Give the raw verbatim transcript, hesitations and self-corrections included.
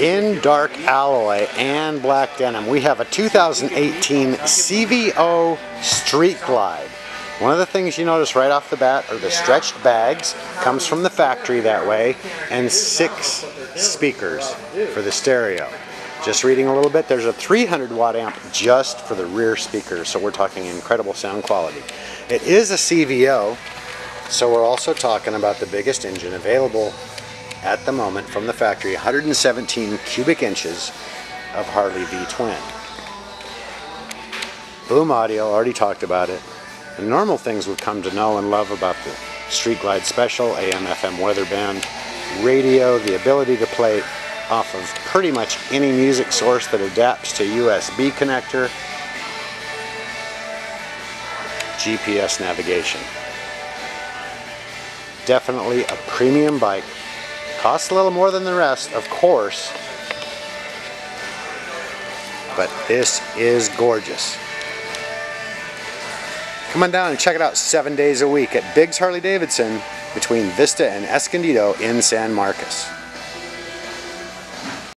in dark alloy and black denim. We have a two thousand eighteen C V O Street Glide. One of the things you notice right off the bat are the stretched bags, comes from the factory that way, and six speakers for the stereo. Just reading a little bit, there's a three hundred watt amp just for the rear speaker, so we're talking incredible sound quality. It is a C V O, so we're also talking about the biggest engine available at the moment from the factory, one hundred seventeen cubic inches of Harley V-twin. Boom audio, already talked about it. The normal things we've come to know and love about the Street Glide Special, A M F M weather band, radio, the ability to play off of pretty much any music source that adapts to U S B connector, G P S navigation. Definitely a premium bike. Costs a little more than the rest, of course, but this is gorgeous. Come on down and check it out seven days a week at Biggs Harley-Davidson between Vista and Escondido in San Marcos.